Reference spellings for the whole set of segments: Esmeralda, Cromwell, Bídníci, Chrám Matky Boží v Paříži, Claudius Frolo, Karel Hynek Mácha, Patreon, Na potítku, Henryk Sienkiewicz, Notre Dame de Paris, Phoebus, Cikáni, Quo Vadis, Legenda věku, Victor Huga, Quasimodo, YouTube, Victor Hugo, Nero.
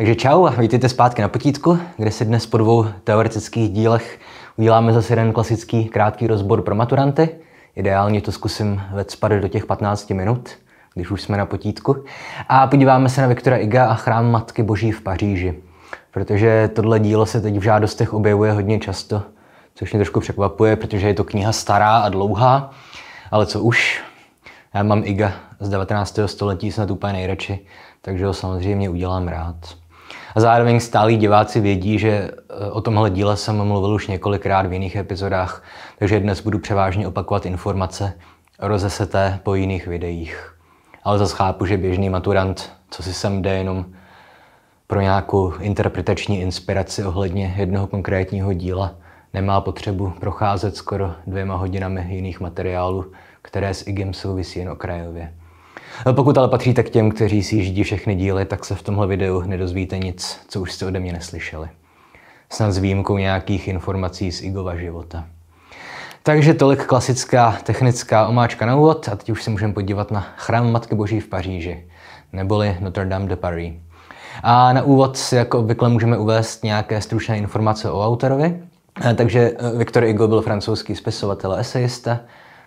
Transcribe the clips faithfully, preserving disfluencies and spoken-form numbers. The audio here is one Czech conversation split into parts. Takže čau a vítejte zpátky na Potítku, kde si dnes po dvou teoretických dílech uděláme zase jeden klasický krátký rozbor pro maturanty. Ideálně to zkusím vecpat do těch patnácti minut, když už jsme na Potítku. A podíváme se na Viktora Huga a chrám Matky Boží v Paříži. Protože tohle dílo se teď v žádostech objevuje hodně často, což mě trošku překvapuje, protože je to kniha stará a dlouhá, ale co už. Já mám Huga z devatenáctého století snad úplně nejradši, takže ho samozřejmě udělám rád. A zároveň stálí diváci vědí, že o tomhle díle jsem mluvil už několikrát v jiných epizodách, takže dnes budu převážně opakovat informace rozeseté po jiných videích. Ale zase chápu, že běžný maturant, co si sem jde jenom pro nějakou interpretační inspiraci ohledně jednoho konkrétního díla, nemá potřebu procházet skoro dvěma hodinami jiných materiálů, které s Hugem souvisí jen okrajově. Pokud ale patříte k těm, kteří si ždí všechny díly, tak se v tomhle videu nedozvíte nic, co už jste ode mě neslyšeli. Snad s výjimkou nějakých informací z Hugova života. Takže tolik klasická technická omáčka na úvod a teď už se můžeme podívat na chrám Matky Boží v Paříži, neboli Notre Dame de Paris. A na úvod si jako obvykle můžeme uvést nějaké stručné informace o autorovi. Takže Victor Hugo byl francouzský spisovatel a esejista,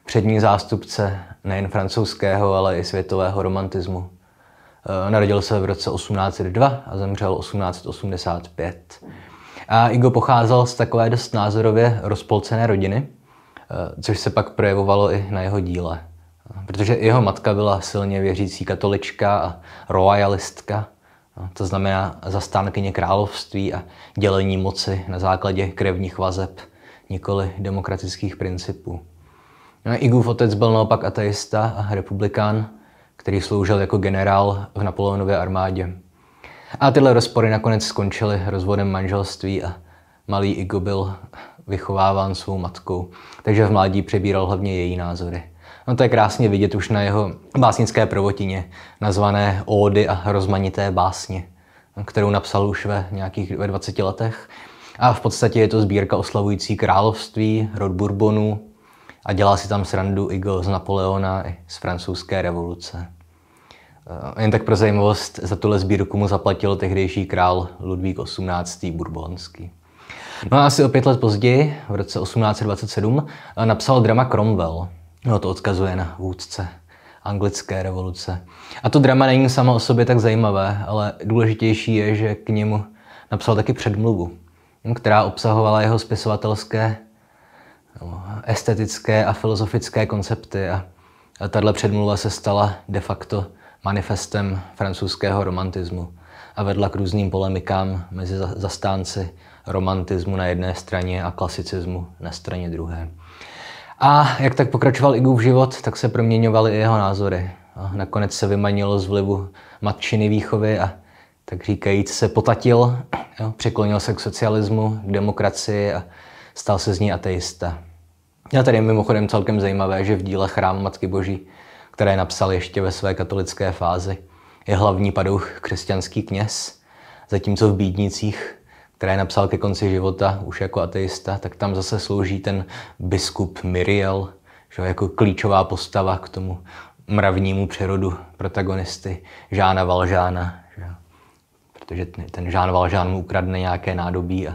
přední zástupce nejen francouzského, ale i světového romantismu. Narodil se v roce osmnáct set dva a zemřel osmnáct set osmdesát pět. A Hugo pocházel z takové dost názorově rozpolcené rodiny, což se pak projevovalo i na jeho díle. Protože jeho matka byla silně věřící katolička a royalistka, to znamená zastánkyně království a dělení moci na základě krevních vazeb, nikoli demokratických principů. Hugův otec byl naopak ateista a republikán, který sloužil jako generál v Napoleonově armádě. A tyhle rozpory nakonec skončily rozvodem manželství a malý Hugo byl vychováván svou matkou, takže v mládí přebíral hlavně její názory. No to je krásně vidět už na jeho básnické prvotině, nazvané Ódy a rozmanité básně, kterou napsal už ve nějakých dvaceti letech. A v podstatě je to sbírka oslavující království, rod Bourbonů, a dělá si tam srandu Hugo z Napoleona i z francouzské revoluce. Jen tak pro zajímavost, za tuhle sbírku mu zaplatil tehdejší král Ludvík osmnáctý Bourbonský. No a asi o pět let později, v roce osmnáct set dvacet sedm, napsal drama Cromwell. No to odkazuje na vůdce anglické revoluce. A to drama není samo o sobě tak zajímavé, ale důležitější je, že k němu napsal taky předmluvu, která obsahovala jeho spisovatelské, estetické a filozofické koncepty a tahle předmluva se stala de facto manifestem francouzského romantismu a vedla k různým polemikám mezi zastánci romantismu na jedné straně a klasicismu na straně druhé. A jak tak pokračoval Hugův život, tak se proměňovaly i jeho názory. A nakonec se vymanil z vlivu matčiny výchovy a tak říkajíc se potatil, jo, překlonil se k socialismu, k demokracii a stal se z ní ateista. A tady je mimochodem celkem zajímavé, že v díle Chrám Matky Boží, které napsal ještě ve své katolické fázi, je hlavní padouch křesťanský kněz, zatímco v Bídnicích, které napsal ke konci života už jako ateista, tak tam zase slouží ten biskup Miriel, že jako klíčová postava k tomu mravnímu přerodu protagonisty Žána Valžána, že? Protože ten Žán Valžán mu ukradne nějaké nádobí a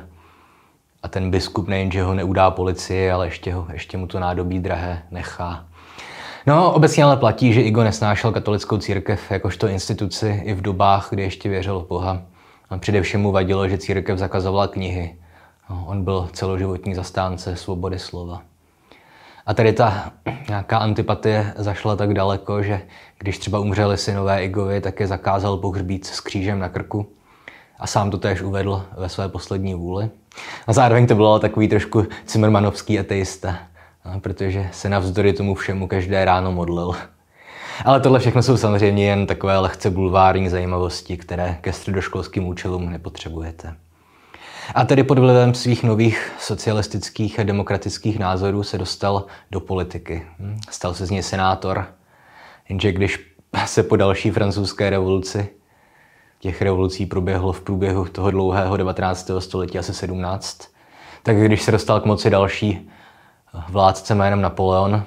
A ten biskup nejenže ho neudá policie, ale ještě, ho, ještě mu to nádobí drahé nechá. No, obecně ale platí, že Hugo nesnášel katolickou církev jakožto instituci i v dobách, kdy ještě věřil v Boha. A především mu vadilo, že církev zakazovala knihy. No, on byl celoživotní zastánce svobody slova. A tady ta nějaká antipatie zašla tak daleko, že když třeba umřeli synové Hugovi, tak je zakázal pohřbít s křížem na krku. A sám to též uvedl ve své poslední vůli. A zároveň to bylo takový trošku cimrmanovský ateista, protože se navzdory tomu všemu každé ráno modlil. Ale tohle všechno jsou samozřejmě jen takové lehce bulvární zajímavosti, které ke středoškolským účelům nepotřebujete. A tedy pod vlivem svých nových socialistických a demokratických názorů se dostal do politiky. Stal se z něj senátor, jenže když se po další francouzské revoluci, těch revolucí proběhlo v průběhu toho dlouhého devatenáctého století asi sedmnáct. Tak když se dostal k moci další vládce jménem Napoleon,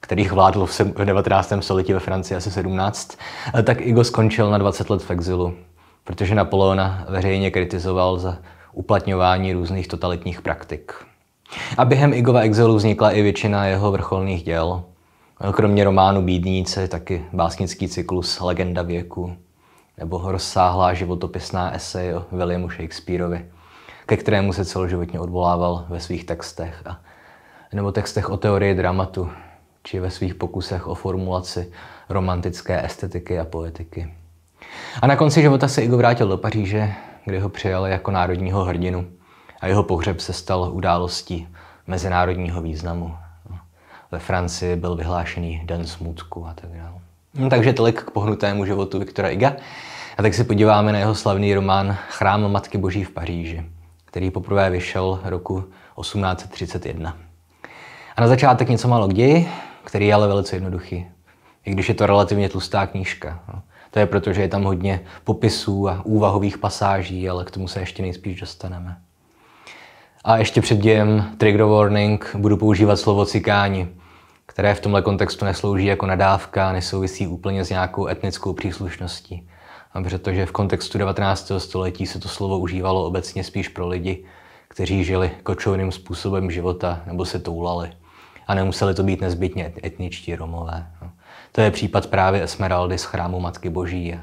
který vládl v devatenáctém století ve Francii asi sedmnáct, tak Hugo skončil na dvacet let v exilu. protože Napoleona veřejně kritizoval za uplatňování různých totalitních praktik. A během Igova exilu vznikla i většina jeho vrcholných děl. Kromě románu Bídníci taky básnický cyklus Legenda věku nebo rozsáhlá životopisná esej o Williamu Shakespeareovi, ke kterému se celoživotně odvolával ve svých textech, a, nebo textech o teorii dramatu, či ve svých pokusech o formulaci romantické estetiky a poetiky. A na konci života se Hugo vrátil do Paříže, kde ho přijali jako národního hrdinu a jeho pohřeb se stal událostí mezinárodního významu. Ve Francii byl vyhlášený Den smutku a tak dále. No, takže tolik k pohnutému životu Victora Huga. A tak se podíváme na jeho slavný román Chrám Matky Boží v Paříži, který poprvé vyšel roku osmnáct třicet jedna. A na začátek něco málo k ději, který je ale velice jednoduchý, i když je to relativně tlustá knížka. To je proto, že je tam hodně popisů a úvahových pasáží, ale k tomu se ještě nejspíš dostaneme. A ještě před dějem trigger warning budu používat slovo cikáni, které v tomhle kontextu neslouží jako nadávka, nesouvisí úplně s nějakou etnickou příslušností. A protože v kontextu devatenáctého století se to slovo užívalo obecně spíš pro lidi, kteří žili kočovným způsobem života nebo se toulali. A nemuseli to být nezbytně etničtí Romové. To je případ právě Esmeraldy z Chrámu Matky Boží.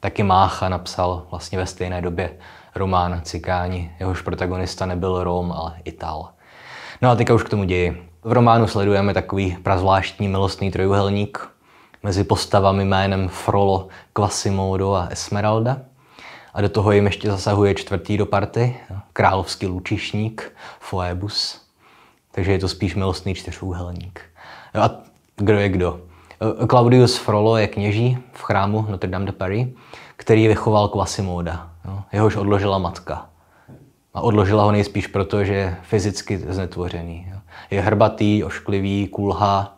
Taky Mácha napsal vlastně ve stejné době román Cikáni. Jehož protagonista nebyl Rom, ale Ital. No a teďka už k tomu ději. V románu sledujeme takový prazvláštní milostný trojuhelník mezi postavami jménem Frolo, Quasimodo a Esmeralda. A do toho jim ještě zasahuje čtvrtý do party, královský lučišník, Phoebus. Takže je to spíš milostný čtyřúhelník. A kdo je kdo? Claudius Frolo je kněží v chrámu Notre Dame de Paris, který vychoval Quasimoda. Jehož odložila matka. A odložila ho nejspíš proto, že je fyzicky znetvořený. Je hrbatý, ošklivý, kulhá.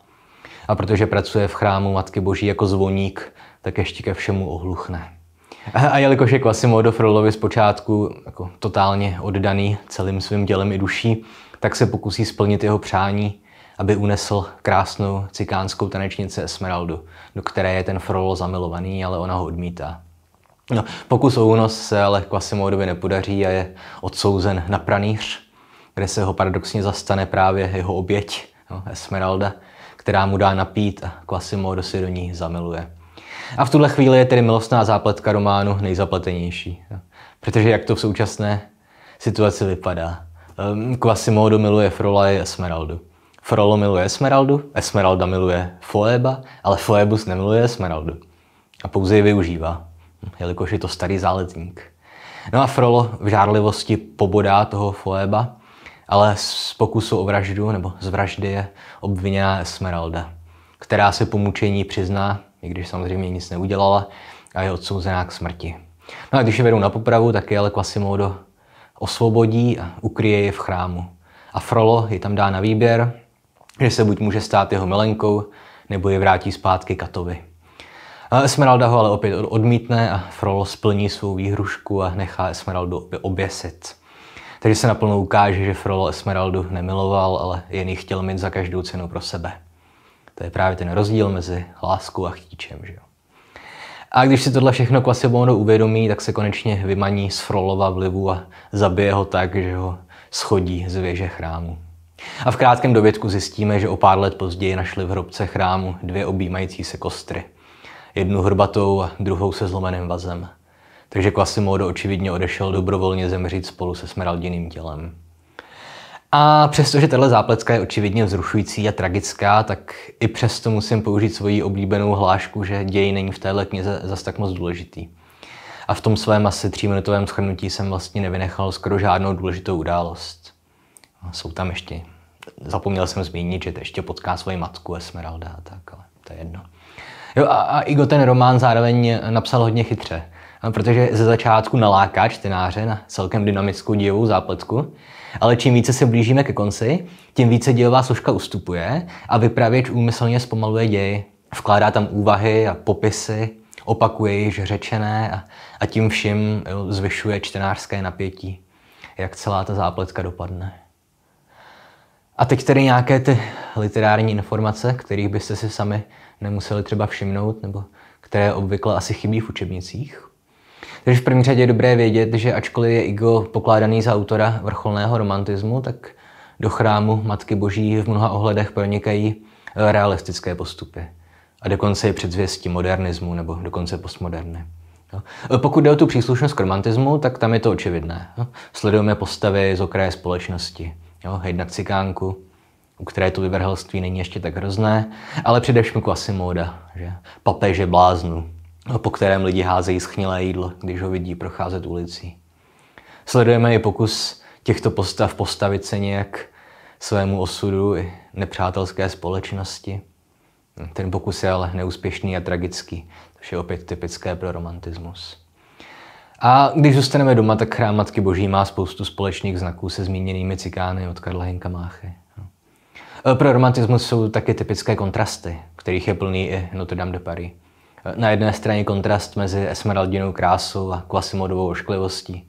A protože pracuje v chrámu Matky Boží jako zvoník, tak ještě ke všemu ohluchne. A jelikož je Quasimodo Frolovi zpočátku jako totálně oddaný celým svým tělem i duší, tak se pokusí splnit jeho přání, aby unesl krásnou cikánskou tanečnici Esmeraldu, do které je ten Frollo zamilovaný, ale ona ho odmítá. No, pokus o únos se ale Quasimodovi nepodaří a je odsouzen na pranýř, kde se ho paradoxně zastane právě jeho oběť, no, Esmeralda, která mu dá napít a Quasimodo si do ní zamiluje. A v tuhle chvíli je tedy milostná zápletka románu nejzapletenější. Protože jak to v současné situaci vypadá? Quasimodo miluje Frola i Esmeraldu. Frollo miluje Esmeraldu, Esmeralda miluje Phoeba, ale Phoebus nemiluje Esmeraldu. A pouze ji využívá, jelikož je to starý záletník. No a Frollo v žárlivosti pobodá toho Phoeba, ale z pokusu o vraždu nebo z vraždy je obviněná Esmeralda, která se po mučení přizná, i když samozřejmě nic neudělala, a je odsouzená k smrti. No a když je vedou na popravu, tak je ale Quasimodo osvobodí a ukryje ji v chrámu. A Frollo ji tam dá na výběr, že se buď může stát jeho milenkou, nebo ji vrátí zpátky Katovi. A Esmeralda ho ale opět odmítne a Frollo splní svou výhrušku a nechá Esmeraldu oběsit. Takže se naplno ukáže, že Frollo Esmeraldu nemiloval, ale jen ji chtěl mít za každou cenu pro sebe. To je právě ten rozdíl mezi láskou a chtíčem, že jo. A když si tohle všechno Quasimodo uvědomí, tak se konečně vymaní z Frolova vlivu a zabije ho tak, že ho schodí z věže chrámu. A v krátkém dovědku zjistíme, že o pár let později našli v hrobce chrámu dvě objímající se kostry. Jednu hrbatou a druhou se zlomeným vazem. Takže Quasimodo očividně odešel dobrovolně zemřít spolu se Esmeraldiným tělem. A přestože tato zápletka je očividně vzrušující a tragická, tak i přesto musím použít svoji oblíbenou hlášku, že děj není v téhle knize zas tak moc důležitý. A v tom svém asi tříminutovém shrnutí jsem vlastně nevynechal skoro žádnou důležitou událost. Jsou tam ještě, zapomněl jsem zmínit, že to ještě potká svoji matku Esmeralda a tak, ale to je jedno. Jo, a, a Hugo ten román zároveň napsal hodně chytře, protože ze začátku naláká čtenáře na celkem dynamickou dějovou zápletku, ale čím více se blížíme ke konci, tím více dějová složka ustupuje a vypravěč úmyslně zpomaluje děj, vkládá tam úvahy a popisy, opakuje již řečené a, a tím vším jo, zvyšuje čtenářské napětí, jak celá ta zápletka dopadne. A teď tedy nějaké ty literární informace, kterých byste si sami nemuseli třeba všimnout, nebo které obvykle asi chybí v učebnicích. Takže v první řadě je dobré vědět, že ačkoliv je Hugo pokládaný za autora vrcholného romantismu, tak do chrámu Matky Boží v mnoha ohledech pronikají realistické postupy. A dokonce i předzvěstí modernismu nebo dokonce postmoderny. Pokud jde o tu příslušnost k romantismu, tak tam je to očividné. Sledujeme postavy z okraje společnosti. Hejnat Cikánku, u které to vyvrhelství není ještě tak hrozné, ale především Quasimoda, že? Papeže bláznu, po kterém lidi házejí schnilé jídlo, když ho vidí procházet ulicí. Sledujeme i pokus těchto postav postavit se nějak svému osudu i nepřátelské společnosti. Ten pokus je ale neúspěšný a tragický, což je opět typické pro romantismus. A když zůstaneme doma, tak chrám Matky Boží má spoustu společných znaků se zmíněnými Cikány od Karla Hynka Máchy. Pro romantismus jsou taky typické kontrasty, kterých je plný i Notre Dame de Paris. Na jedné straně kontrast mezi Esmeraldinou krásou a Quasimodovou ošklivostí,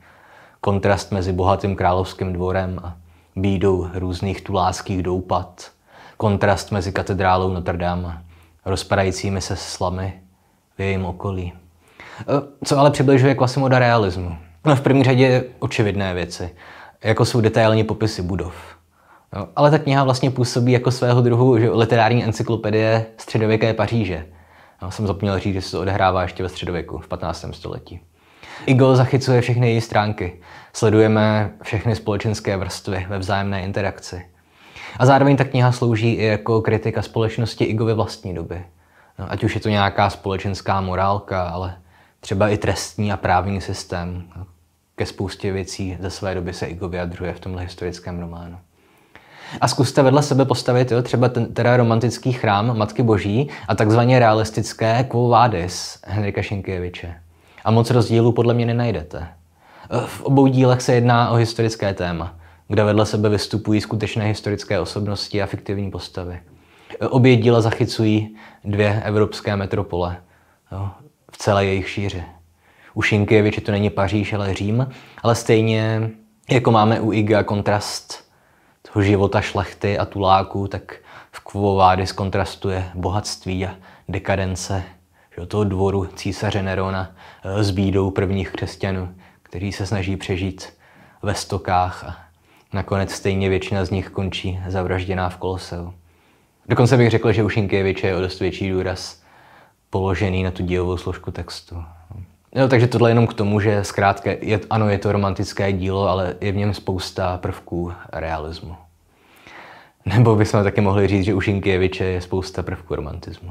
kontrast mezi bohatým královským dvorem a bídou různých tuláckých doupat, kontrast mezi katedrálou Notre Dame a rozpadajícími se slamy v jejím okolí. Co ale přibližuje Quasimoda realismu? No, v první řadě očividné věci, jako jsou detailní popisy budov. No, ale ta kniha vlastně působí jako svého druhu že literární encyklopedie středověké Paříže. No, jsem zapomněl říct, že se to odehrává ještě ve středověku, v patnáctém století. Hugo zachycuje všechny její stránky. Sledujeme všechny společenské vrstvy ve vzájemné interakci. A zároveň ta kniha slouží i jako kritika společnosti Hugovy vlastní doby. No, ať už je to nějaká společenská morálka, ale třeba i trestní a právní systém. No, ke spoustě věcí ze své doby se Hugo vyjadřuje v tomhle historickém románu. A zkuste vedle sebe postavit jo, třeba ten, teda romantický chrám Matky Boží a takzvaně realistické Quo Vadis Henryka Sienkiewicze. A moc rozdílů podle mě nenajdete. V obou dílech se jedná o historické téma, kde vedle sebe vystupují skutečné historické osobnosti a fiktivní postavy. Obě díla zachycují dvě evropské metropole jo, v celé jejich šíři. U Sienkiewicze to není Paříž, ale Řím, ale stejně jako máme u Huga kontrast toho života šlechty a tuláků, tak v Quo Vadis kontrastuje bohatství a dekadence že toho dvoru císaře Nerona s bídou prvních křesťanů, kteří se snaží přežít ve stokách a nakonec stejně většina z nich končí zavražděná v Koloseu. Dokonce bych řekl, že u Sienkiewicze je o dost větší důraz položený na tu dílovou složku textu. No, takže tohle jenom k tomu, že zkrátka, je, ano, je to romantické dílo, ale je v něm spousta prvků realismu. Nebo bychom taky mohli říct, že u Sienkiewicze je spousta prvků romantismu.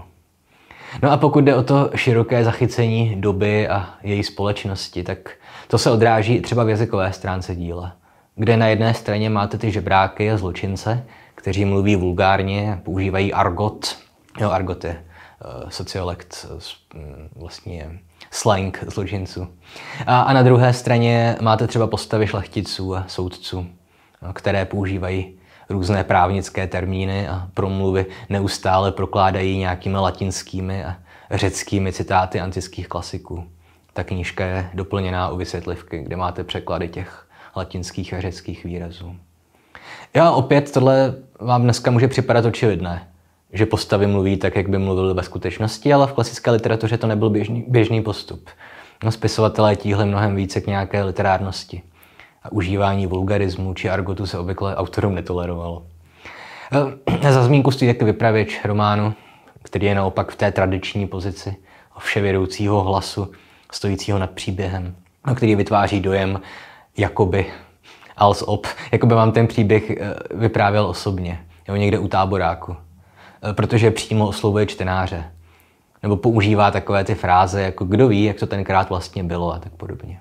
No a pokud jde o to široké zachycení doby a její společnosti, tak to se odráží třeba v jazykové stránce díla, kde na jedné straně máte ty žebráky a zločince, kteří mluví vulgárně, používají argot. Jo, argot je uh, sociolekt, uh, vlastně slang zločinců. A, a na druhé straně máte třeba postavy šlechticů a soudců, které používají různé právnické termíny a promluvy neustále prokládají nějakými latinskými a řeckými citáty antických klasiků. Ta knížka je doplněná o vysvětlivky, kde máte překlady těch latinských a řeckých výrazů. Já opět tohle vám dneska může připadat očividné, že postavy mluví tak, jak by mluvili ve skutečnosti, ale v klasické literatuře to nebyl běžný, běžný postup. No, spisovatelé tíhli mnohem více k nějaké literárnosti. A užívání vulgarismu či argotu se obvykle autorům netolerovalo. Za zmínku stojí taky vypravěč románu, který je naopak v té tradiční pozici vševědoucího hlasu, stojícího nad příběhem, který vytváří dojem jakoby, als ob, jakoby vám ten příběh vyprávěl osobně, nebo někde u táboráku, protože přímo oslovuje čtenáře, nebo používá takové ty fráze jako kdo ví, jak to tenkrát vlastně bylo a tak podobně,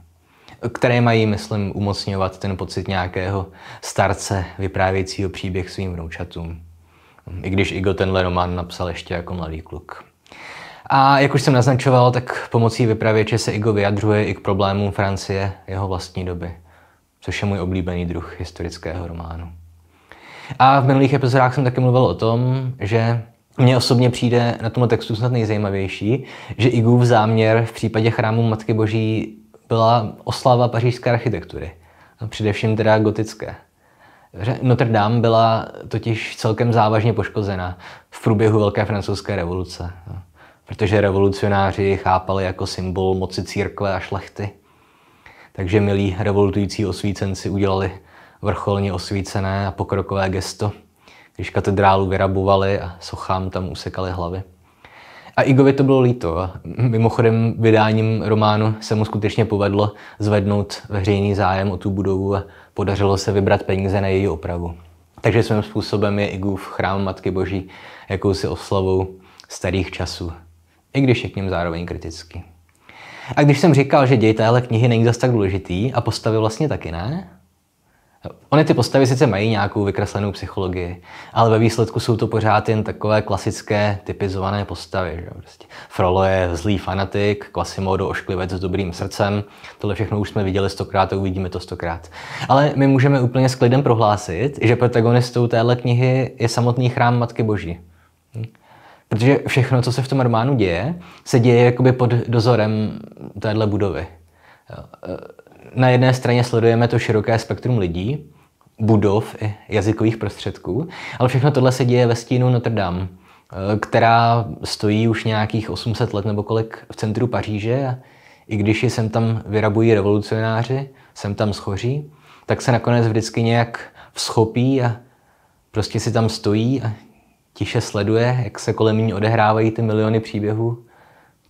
které mají, myslím, umocňovat ten pocit nějakého starce vyprávějícího příběh svým vnoučatům. I když Hugo tenhle román napsal ještě jako mladý kluk. A jak už jsem naznačoval, tak pomocí vypravěče se Hugo vyjadřuje i k problémům Francie jeho vlastní doby, což je můj oblíbený druh historického románu. A v minulých epizodách jsem taky mluvil o tom, že mně osobně přijde na tomto textu snad nejzajímavější, že Hugův záměr v případě chrámu Matky Boží byla oslava pařížské architektury, především teda gotické. Notre Dame byla totiž celkem závažně poškozena v průběhu Velké francouzské revoluce, protože revolucionáři chápali jako symbol moci církve a šlechty Takže milí revoltující osvícenci udělali vrcholně osvícené a pokrokové gesto, když katedrálu vyrabovali a sochám tam usekali hlavy. A Igovi to bylo líto. Mimochodem vydáním románu se mu skutečně povedlo zvednout veřejný zájem o tu budovu a podařilo se vybrat peníze na její opravu. Takže svým způsobem je Igův chrám Matky Boží jakousi oslavou starých časů, i když je k něm zároveň kritický. A když jsem říkal, že děj téhle knihy není zas tak důležitý a postavy vlastně taky ne? Ony ty postavy sice mají nějakou vykreslenou psychologii, ale ve výsledku jsou to pořád jen takové klasické typizované postavy. Že? Prostě Frollo je zlý fanatik, Quasimodo ošklivec s dobrým srdcem, tohle všechno už jsme viděli stokrát a uvidíme to stokrát. Ale my můžeme úplně s klidem prohlásit, že protagonistou téhle knihy je samotný chrám Matky Boží. Protože všechno, co se v tom románu děje, se děje jakoby pod dozorem téhle budovy. Na jedné straně sledujeme to široké spektrum lidí, budov i jazykových prostředků, ale všechno tohle se děje ve stínu Notre Dame, která stojí už nějakých osm set let nebo kolik v centru Paříže, a i když ji sem tam vyrabují revolucionáři, sem tam schoří, tak se nakonec vždycky nějak vzchopí a prostě si tam stojí a tiše sleduje, jak se kolem ní odehrávají ty miliony příběhů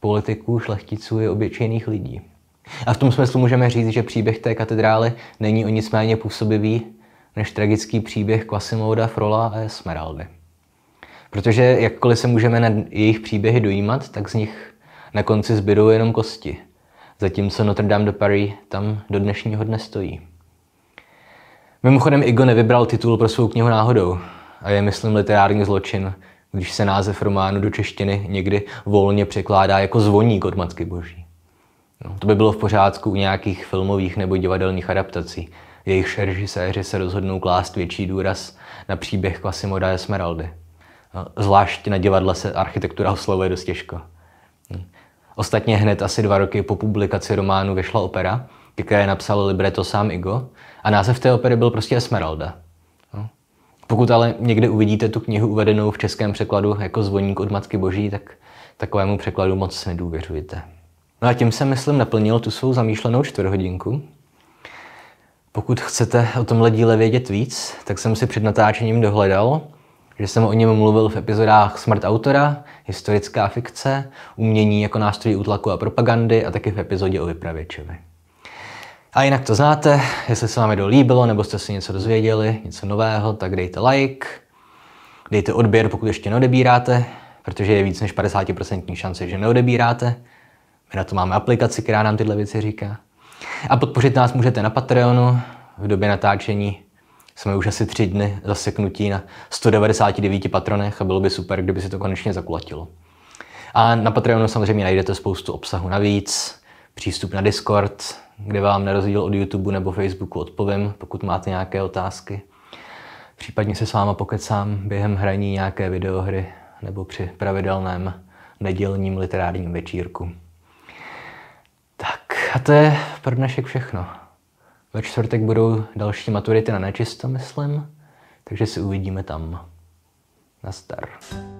politiků, šlechticů i obyčejných lidí. A v tom smyslu můžeme říct, že příběh té katedrály není o nic méně působivý než tragický příběh Quasimoda, Frolla a Esmeraldy. Protože jakkoliv se můžeme na jejich příběhy dojímat, tak z nich na konci zbydou jenom kosti. Zatímco Notre Dame de Paris tam do dnešního dne stojí. Mimochodem Igo nevybral titul pro svou knihu náhodou a je, myslím, literární zločin, když se název románu do češtiny někdy volně překládá jako Zvoník od Matky Boží. No, to by bylo v pořádku u nějakých filmových nebo divadelních adaptací. Jejich režiséři se rozhodnou klást větší důraz na příběh Quasimoda a Esmeraldy. Zvlášť na divadle se architektura oslovuje dost těžko. Ostatně hned asi dva roky po publikaci románu vyšla opera, které napsal libreto sám Igo, a název té opery byl prostě Esmeralda. No. Pokud ale někdy uvidíte tu knihu uvedenou v českém překladu jako Zvoník od Matky Boží, tak takovému překladu moc nedůvěřujte. No a tím jsem, myslím, naplnil tu svou zamýšlenou čtvrthodinku. Pokud chcete o tomhle díle vědět víc, tak jsem si před natáčením dohledal, že jsem o něm mluvil v epizodách Smrt autora, historická fikce, umění jako nástroj útlaku a propagandy a taky v epizodě o vypravěčovi. A jinak to znáte, jestli se vám to líbilo nebo jste si něco dozvěděli, něco nového, tak dejte like, dejte odběr, pokud ještě neodebíráte, protože je víc než padesát procent šance, že neodebíráte. My na to máme aplikaci, která nám tyhle věci říká. A podpořit nás můžete na Patreonu. V době natáčení jsme už asi tři dny zaseknutí na sto devadesáti devíti patronech a bylo by super, kdyby se to konečně zakulatilo. A na Patreonu samozřejmě najdete spoustu obsahu navíc, přístup na Discord, kde vám na rozdíl od YouTube nebo Facebooku odpovím, pokud máte nějaké otázky. Případně se s váma pokecám během hraní nějaké videohry nebo při pravidelném nedělním literárním večírku. A to je pro dnešek všechno. Ve čtvrtek budou další maturity na nečisto, myslím, takže si uvidíme tam. Nazdar.